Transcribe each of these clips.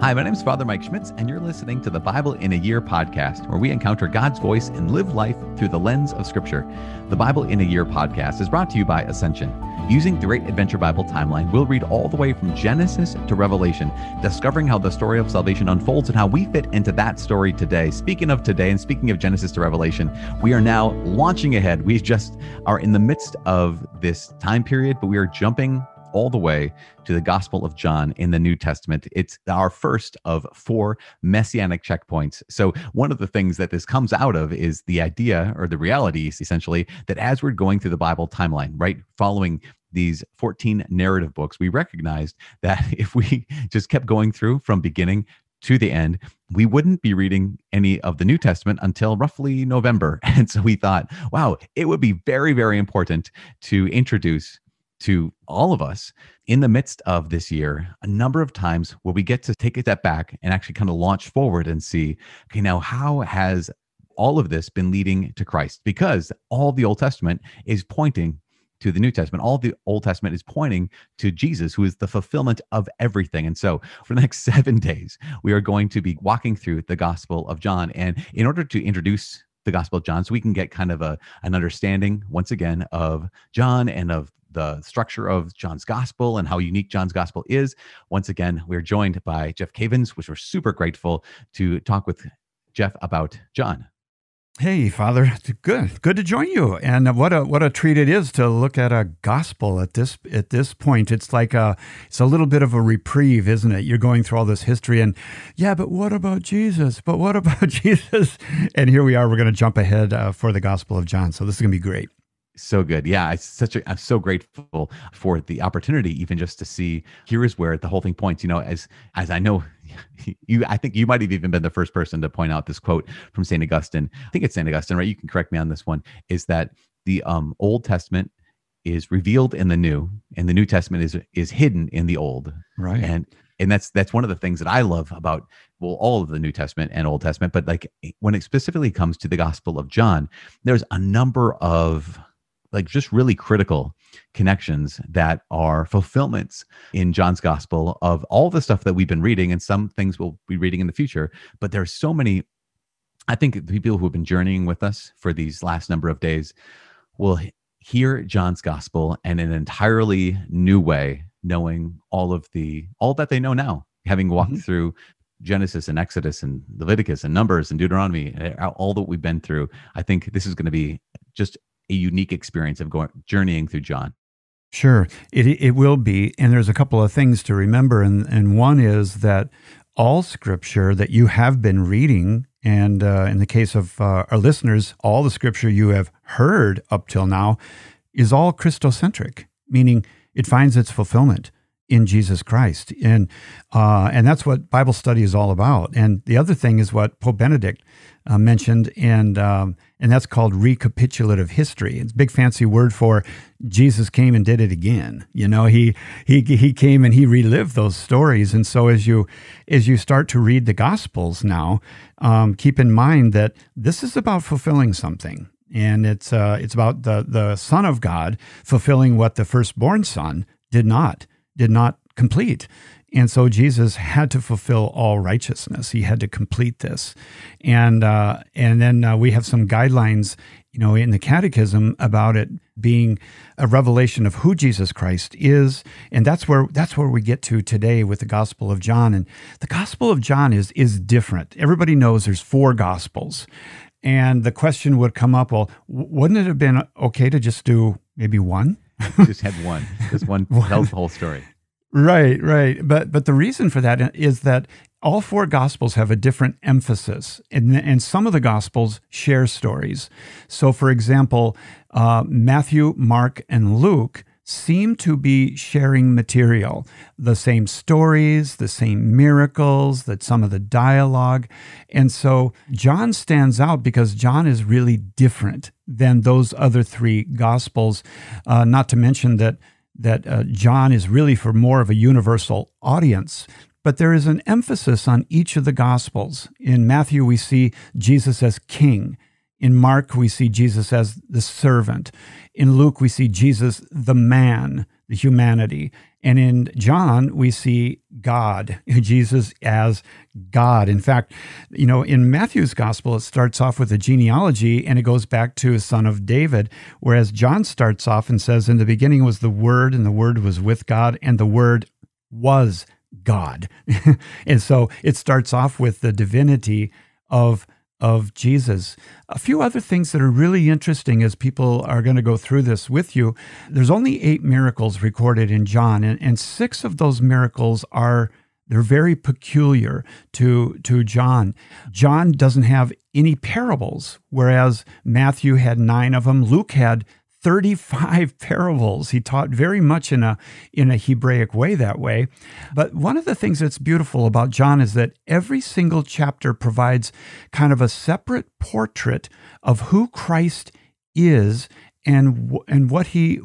Hi, my name is Father Mike Schmitz, and you're listening to the Bible in a Year podcast, where we encounter God's voice and live life through the lens of Scripture. The Bible in a Year podcast is brought to you by Ascension. Using the Great Adventure Bible Timeline, we'll read all the way from Genesis to Revelation, discovering how the story of salvation unfolds and how we fit into that story today. Speaking of today and speaking of Genesis to Revelation, we are now launching ahead. We just are in the midst of this time period, but we are jumping all the way to the Gospel of John in the New Testament. It's our first of four messianic checkpoints. So one of the things that this comes out of is the idea, or the reality, essentially, that as we're going through the Bible timeline, right, following these 14 narrative books, we recognized that if we just kept going through from beginning to the end, we wouldn't be reading any of the New Testament until roughly November. And so we thought, wow, it would be very, very important to introduce to all of us in the midst of this year a number of times where we get to take a step back and actually kind of launch forward and see, okay, now how has all of this been leading to Christ? Because all the Old Testament is pointing to the New Testament. All the Old Testament is pointing to Jesus, who is the fulfillment of everything. And so for the next 7 days, we are going to be walking through the Gospel of John. And in order to introduce the Gospel of John, so we can get kind of an understanding, once again, of John and of the structure of John's gospel and how unique John's gospel is. Once again, we're joined by Jeff Cavins, which we're super grateful to talk with Jeff about John. Hey, Father. Good to join you. And what a treat it is to look at a gospel at this point. It's like it's a little bit of a reprieve, isn't it? You're going through all this history and, yeah, but what about Jesus? But what about Jesus? And here we are. We're going to jump ahead for the Gospel of John. So this is going to be great. So good. Yeah, I'm so grateful for the opportunity, even just to see, here is where the whole thing points. You know, as I know, I think you might have even been the first person to point out this quote from Saint Augustine. I think it's Saint Augustine, right? You can correct me on this one, is that the Old Testament is revealed in the New, and the New Testament is hidden in the Old. Right. And that's one of the things that I love about, well, all of the New Testament and Old Testament, but like when it specifically comes to the Gospel of John, there's a number of like just really critical connections that are fulfillments in John's gospel of all the stuff that we've been reading, and some things we'll be reading in the future. But there's so many, I think people who have been journeying with us for these last number of days will hear John's gospel in an entirely new way, knowing all that they know now, having walked through Genesis and Exodus and Leviticus and Numbers and Deuteronomy, all that we've been through. I think this is going to be just a unique experience of journeying through John. Sure, it will be. And there's a couple of things to remember. And one is that all Scripture that you have been reading, and in the case of our listeners, all the Scripture you have heard up till now is all Christocentric, meaning it finds its fulfillment in Jesus Christ. And that's what Bible study is all about. And the other thing is what Pope Benedict mentioned, and that's called recapitulative history. It's a big fancy word for Jesus came and did it again. You know, he came and he relived those stories. And so as you start to read the Gospels now, keep in mind that this is about fulfilling something. And it's about the Son of God fulfilling what the firstborn son did not complete. And so Jesus had to fulfill all righteousness. He had to complete this. And then we have some guidelines, you know, in the Catechism about it being a revelation of who Jesus Christ is. And that's where we get to today with the Gospel of John. And the Gospel of John is different. Everybody knows there's four Gospels. And the question would come up, well, wouldn't it have been okay to just do maybe one? Just had one. Just one tells the whole story. Right. But the reason for that is that all four Gospels have a different emphasis, and some of the Gospels share stories. So, for example, Matthew, Mark, and Luke seem to be sharing material, the same stories, the same miracles, that some of the dialogue. And so John stands out because John is really different than those other three Gospels, not to mention that John is really for more of a universal audience. But there is an emphasis on each of the Gospels. In Matthew, we see Jesus as king. In Mark, we see Jesus as the servant. In Luke, we see Jesus the man, the humanity. And in John, we see God, Jesus as God. In fact, you know, in Matthew's gospel, it starts off with a genealogy and it goes back to a son of David, whereas John starts off and says, in the beginning was the Word, and the Word was with God, and the Word was God. And so it starts off with the divinity of Jesus. A few other things that are really interesting as people are going to go through this with you. There's only 8 miracles recorded in John, and 6 of those miracles are very peculiar to John. John doesn't have any parables, whereas Matthew had 9 of them. Luke had 35 parables. He taught very much in a Hebraic way that way. But one of the things that's beautiful about John is that every single chapter provides kind of a separate portrait of who Christ is and what he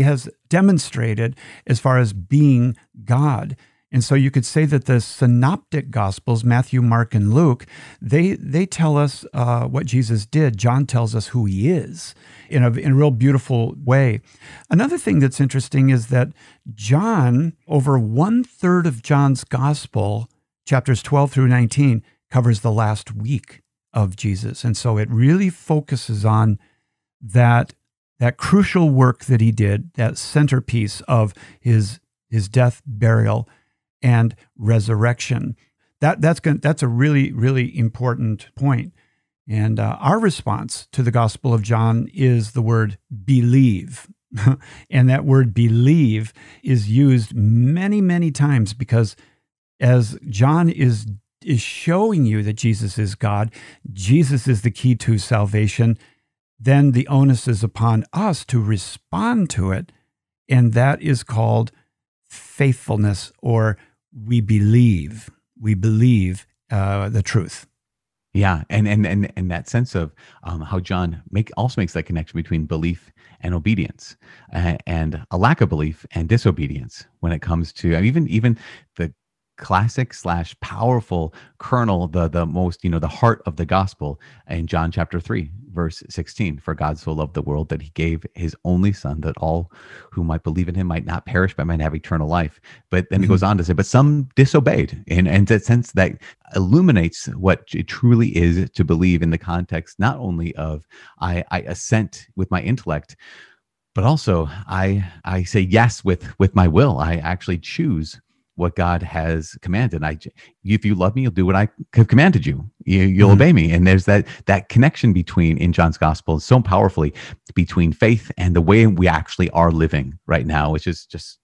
has demonstrated as far as being God. And so you could say that the synoptic Gospels, Matthew, Mark, and Luke, they tell us what Jesus did. John tells us who he is in a real beautiful way. Another thing that's interesting is that John, over 1/3 of John's Gospel, chapters 12 through 19, covers the last week of Jesus. And so it really focuses on that crucial work that he did, that centerpiece of his death, burial, and resurrection. That's a really, really important point. And our response to the Gospel of John is the word believe. And that word believe is used many, many times because as John is showing you that Jesus is God, Jesus is the key to salvation, then the onus is upon us to respond to it. And that is called faithfulness, or we believe the truth. Yeah, and that sense of how John also makes that connection between belief and obedience, and a lack of belief and disobedience when it comes to even the classic / powerful kernel, the most, you know, the heart of the gospel in John chapter 3, verse 16, for God so loved the world that he gave his only son, that all who might believe in him might not perish but might have eternal life. But then it goes on to say, but some disobeyed. And that sense that illuminates what it truly is to believe in the context, not only of I assent with my intellect, but also I say yes with my will. I actually choose what God has commanded. If you love me, you'll do what I have commanded you. You'll obey me. And there's that connection between, in John's gospel, so powerfully, between faith and the way we actually are living right now, which is just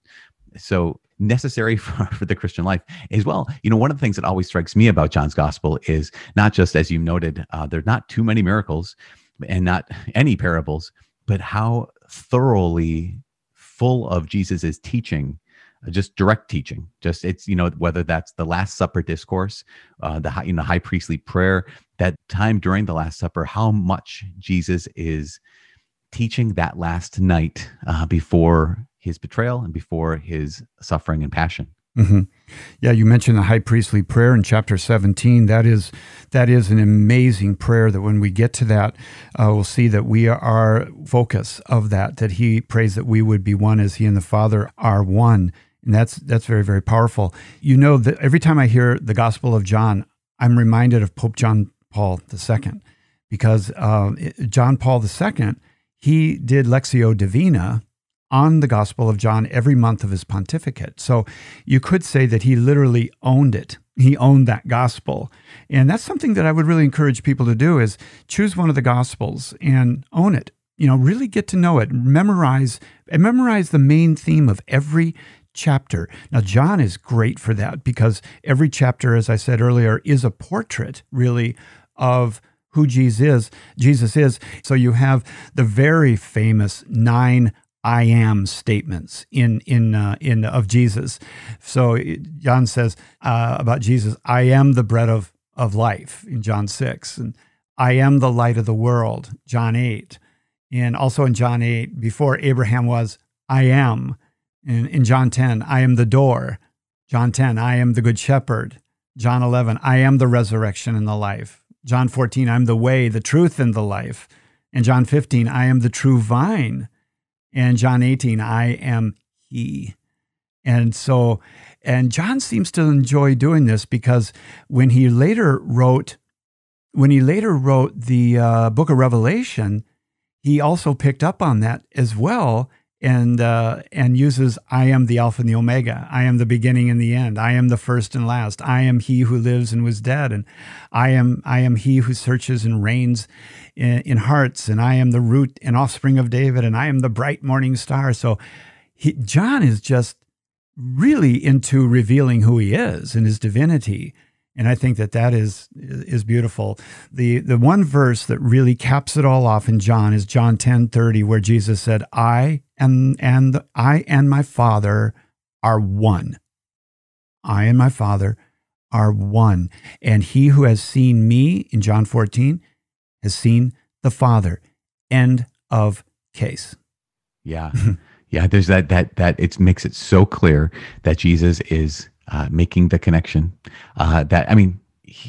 so necessary for the Christian life as well. You know, one of the things that always strikes me about John's gospel is not just, as you noted, there's not too many miracles and not any parables, but how thoroughly full of Jesus's teaching, just direct teaching. Just, it's, you know, whether that's the Last Supper discourse, the high priestly prayer, that time during the Last Supper, how much Jesus is teaching that last night before his betrayal and before his suffering and passion. Mm-hmm. Yeah, you mentioned the high priestly prayer in chapter 17. That is an amazing prayer that when we get to that, we'll see that we are focus of that he prays that we would be one as he and the Father are one. And that's very, very powerful. You know, that every time I hear the Gospel of John, I'm reminded of Pope John Paul II, because John Paul II, he did Lectio Divina on the Gospel of John every month of his pontificate. So you could say that he literally owned it. He owned that gospel. And that's something that I would really encourage people to do, is choose one of the gospels and own it. You know, really get to know it, memorize the main theme of every chapter. Now, John is great for that because every chapter, as I said earlier, is a portrait, really, of who Jesus is. So you have the very famous 9 I am statements in of Jesus. So John says about Jesus, I am the bread of life in John 6, and I am the light of the world, John 8. And also in John 8, before Abraham was, I am. And in John 10, I am the door. John 10, I am the good shepherd. John 11, I am the resurrection and the life. John 14, I'm the way, the truth, and the life. And John 15, I am the true vine. And John 18, I am ye. And so, and John seems to enjoy doing this, because when he later wrote, the book of Revelation, he also picked up on that as well, and uses, I am the Alpha and the Omega. I am the beginning and the end. I am the first and last. I am he who lives and was dead. And I am he who searches and reigns in hearts. And I am the root and offspring of David. And I am the bright morning star. So John is just really into revealing who he is and his divinity. And I think that that is beautiful. The one verse that really caps it all off in John is John 10:30, where Jesus said, I and my Father are one. I and my Father are one. And he who has seen me, in John 14, has seen the Father. End of case. Yeah. Yeah, there's that it makes it so clear that Jesus is making the connection that, I mean,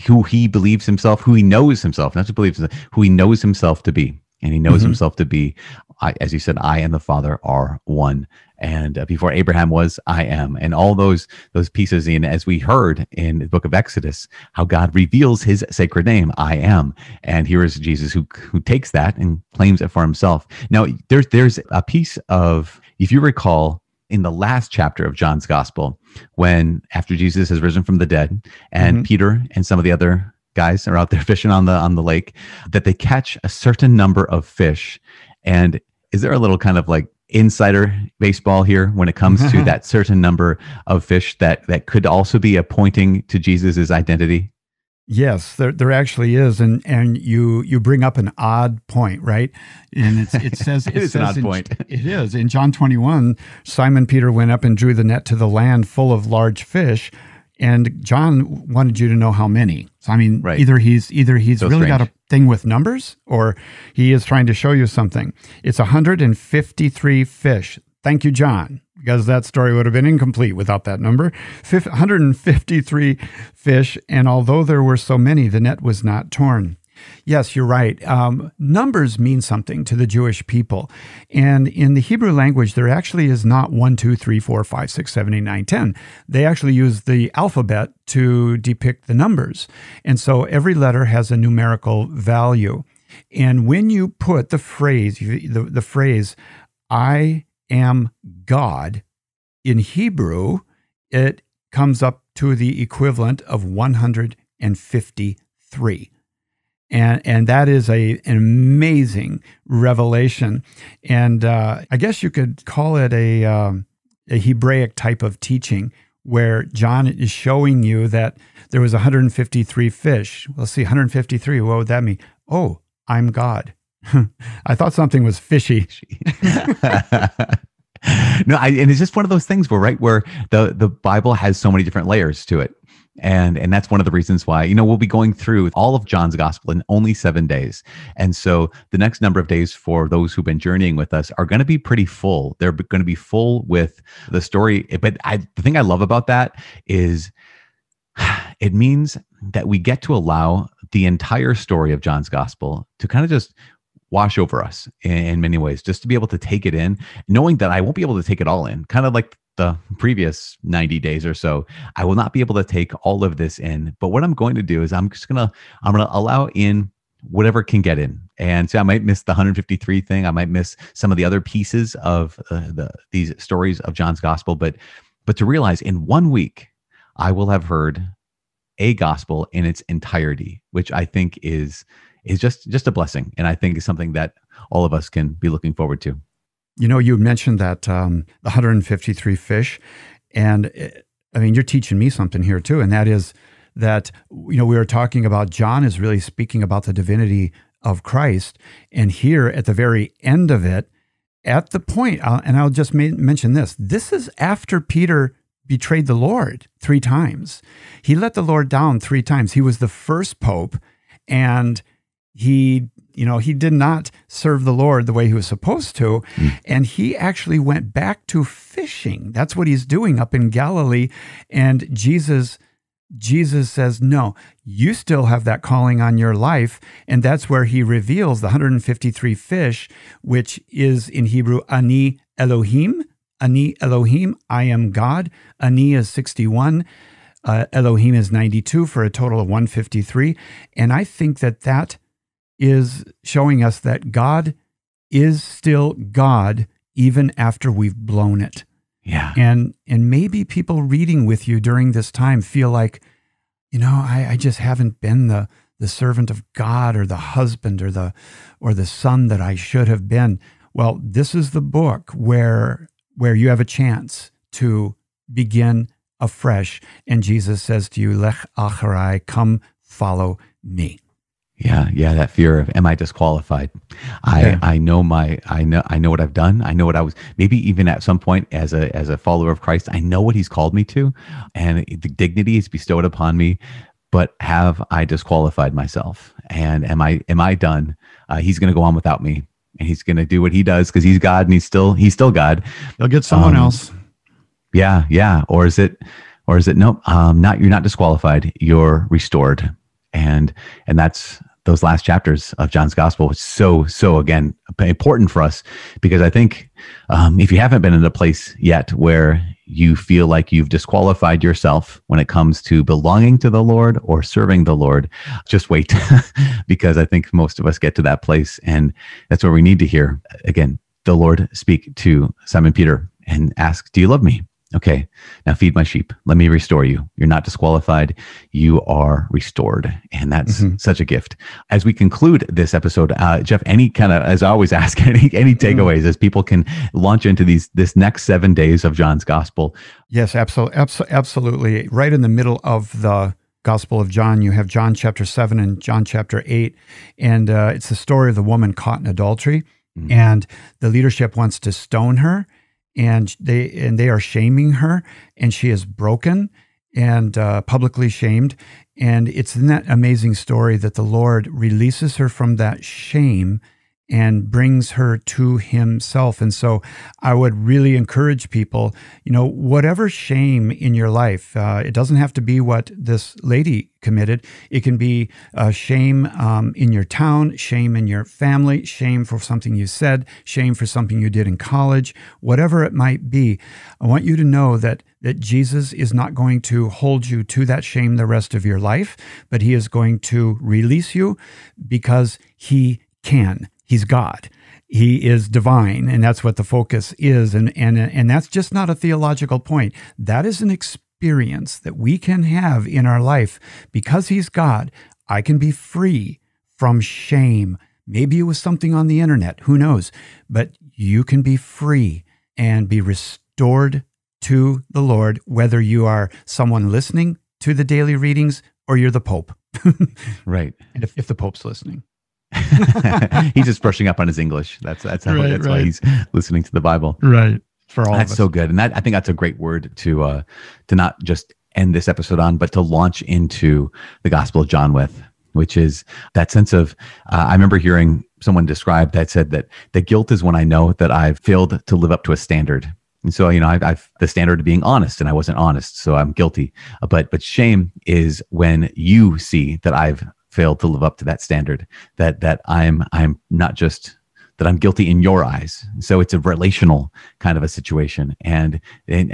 who he believes himself, who he knows himself, not just believes himself, who he knows himself to be. And he knows himself to be, as you said, I and the Father are one. And before Abraham was, I am. And all those pieces, and as we heard in the book of Exodus, how God reveals his sacred name, I am. And here is Jesus who takes that and claims it for himself. Now, there's a piece of, if you recall, in the last chapter of John's Gospel, when after Jesus has risen from the dead, and Peter and some of the other guys are out there fishing on the lake, that they catch a certain number of fish. And is there a little kind of like insider baseball here when it comes to that certain number of fish that could also be a pointing to Jesus's identity? Yes, there actually is, and you bring up an odd point, right? And it says in John 21, Simon Peter went up and drew the net to the land full of large fish, and John wanted you to know how many. So I mean, right. either he's so really strange. Got a thing with numbers, or he is trying to show you something. It's 153 fish. Thank you, John, because that story would have been incomplete without that number. 153 fish, and although there were so many, the net was not torn. Yes, you're right. Numbers mean something to the Jewish people. And in the Hebrew language, there actually is not 1, 2, 3, 4, 5, 6, 7, 8, 9, 10. They actually use the alphabet to depict the numbers. And so every letter has a numerical value. And when you put the phrase, I am God, in Hebrew, it comes up to the equivalent of 153. And that is an amazing revelation. And I guess you could call it a Hebraic type of teaching, where John is showing you that there was 153 fish. Let's see, 153, what would that mean? Oh, I'm God. I thought something was fishy. No, and it's just one of those things where the Bible has so many different layers to it. And that's one of the reasons why, we'll be going through all of John's Gospel in only 7 days. And so the next number of days for those who've been journeying with us are going to be pretty full. They're going to be full with the story. But the thing I love about that is it means that we get to allow the entire story of John's Gospel to kind of just wash over us in many ways, just to be able to take it in, knowing that I won't be able to take it all in, kind of like the previous 90 days or so. I will not be able to take all of this in, but what I'm going to do is I'm going to allow in whatever can get in. And so I might miss the 153 thing. I might miss some of the other pieces of these stories of John's Gospel, but to realize in 1 week, I will have heard a gospel in its entirety, which I think is just a blessing. And I think is something that all of us can be looking forward to. You mentioned that 153 fish, and I mean, you're teaching me something here too, and that is that, we were talking about John is really speaking about the divinity of Christ, and here at the very end of it, at the point, and I'll just mention this is after Peter betrayed the Lord 3 times. He let the Lord down 3 times. He was the first pope, and he did not serve the Lord the way he was supposed to, and he actually went back to fishing. That's what he's doing up in Galilee, and Jesus says, no, you still have that calling on your life, and that's where he reveals the 153 fish, which is in Hebrew, Ani Elohim, Ani Elohim, I am God. Ani is 61. Elohim is 92 for a total of 153. And I think that that is showing us that God is still God even after we've blown it. Yeah. And maybe people reading with you during this time feel like, you know, I just haven't been the servant of God or the husband or the son that I should have been. Well, this is the book where you have a chance to begin afresh. And Jesus says to you, Lech Acharai, come follow me. Yeah, yeah, that fear of, am I disqualified? I know what I've done. I know what I was, maybe even at some point as a follower of Christ, I know what he's called me to, and the dignity is bestowed upon me. But have I disqualified myself? And am I done? He's going to go on without me, and he's going to do what he does because he's God, and he's still God. He'll get someone else. Yeah, yeah. Or is it nope? Not you're not disqualified. You're restored. And that's those last chapters of John's gospel is so again important for us, because I think if you haven't been in a place yet where you feel like you've disqualified yourself when it comes to belonging to the Lord or serving the Lord, just wait, because I think most of us get to that place, and that's where we need to hear again the Lord speak to Simon Peter and ask, do you love me? Okay, now feed my sheep. Let me restore you. You're not disqualified. You are restored. And that's such a gift. As we conclude this episode, Jeff, any kind of, as I always ask, any takeaways as people can launch into this next 7 days of John's gospel? Yes, absolutely. Right in the middle of the Gospel of John, you have John chapter 7 and John chapter 8. And it's the story of the woman caught in adultery. Mm-hmm. And the leadership wants to stone her. And they are shaming her, and she is broken and publicly shamed. And it's in that amazing story that the Lord releases her from that shame and brings her to himself. And so I would really encourage people, you know, whatever shame in your life, it doesn't have to be what this lady committed. It can be shame in your town, shame in your family, shame for something you said, shame for something you did in college, whatever it might be. I want you to know that Jesus is not going to hold you to that shame the rest of your life, but he is going to release you because he can. He's God. He is divine, and that's what the focus is. And that's just not a theological point. That is an experience that we can have in our life. Because he's God, I can be free from shame. Maybe it was something on the internet, who knows? But you can be free and be restored to the Lord, whether you are someone listening to the daily readings or you're the Pope. Right. And if the Pope's listening. He's just brushing up on his English. That's why he's listening to the Bible. Right. For all of us. That's so good. And I think that's a great word to not just end this episode on, but to launch into the Gospel of John with, which is that sense of, I remember hearing someone describe that, said that the guilt is when I know that I've failed to live up to a standard. And so, you know, I've the standard of being honest, and I wasn't honest, so I'm guilty. But shame is when you see that I've failed to live up to that standard, that I'm not just that I'm guilty in your eyes. So it's a relational kind of a situation, and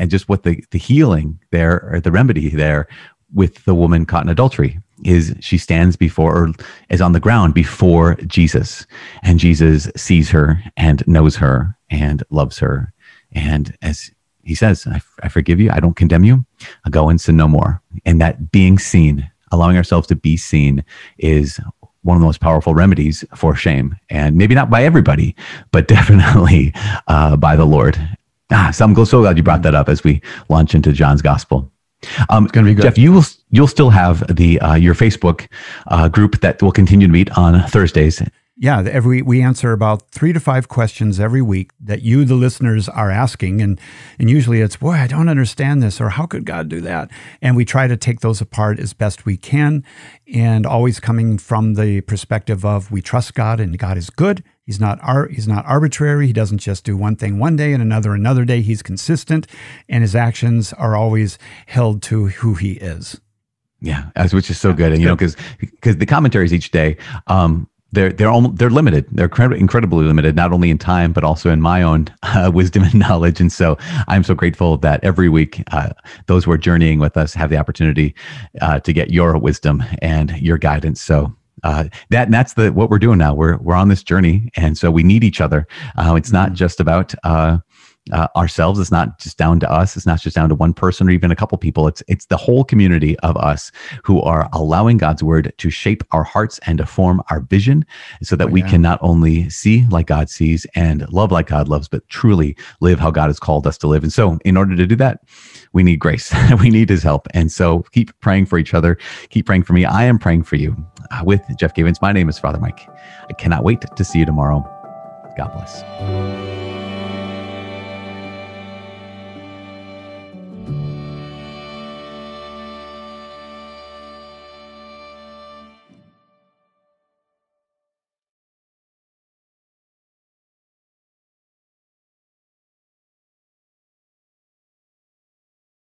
just what the healing there, or the remedy there with the woman caught in adultery, is she stands before, or is on the ground before Jesus, and Jesus sees her and knows her and loves her, and as he says, I forgive you, I don't condemn you, I'll go and sin no more. And that being seen, allowing ourselves to be seen, is one of the most powerful remedies for shame. And maybe not by everybody, but definitely by the Lord. So I'm so glad you brought that up as we launch into John's gospel. It's going to be good. Jeff, you'll still have your Facebook group that will continue to meet on Thursdays. Yeah, we answer about 3 to 5 questions every week that you, the listeners, are asking. And usually it's, boy, I don't understand this, or how could God do that? And we try to take those apart as best we can, and always coming from the perspective of we trust God, and God is good. He's not arbitrary. He doesn't just do one thing one day and another day. He's consistent, and his actions are always held to who he is. Yeah, which is so good. And, you know, because the commentaries each day, They're limited. They're incredibly limited, not only in time, but also in my own wisdom and knowledge. And so I'm so grateful that every week those who are journeying with us have the opportunity to get your wisdom and your guidance. So that's what we're doing now. We're on this journey, and so we need each other. It's not just about ourselves. It's not just down to us. It's not just down to one person or even a couple people. It's the whole community of us who are allowing God's word to shape our hearts and to form our vision, so that we can not only see like God sees and love like God loves, but truly live how God has called us to live. And so in order to do that, we need grace. We need his help. And so keep praying for each other. Keep praying for me. I am praying for you. With Jeff Cavins, my name is Father Mike. I cannot wait to see you tomorrow. God bless.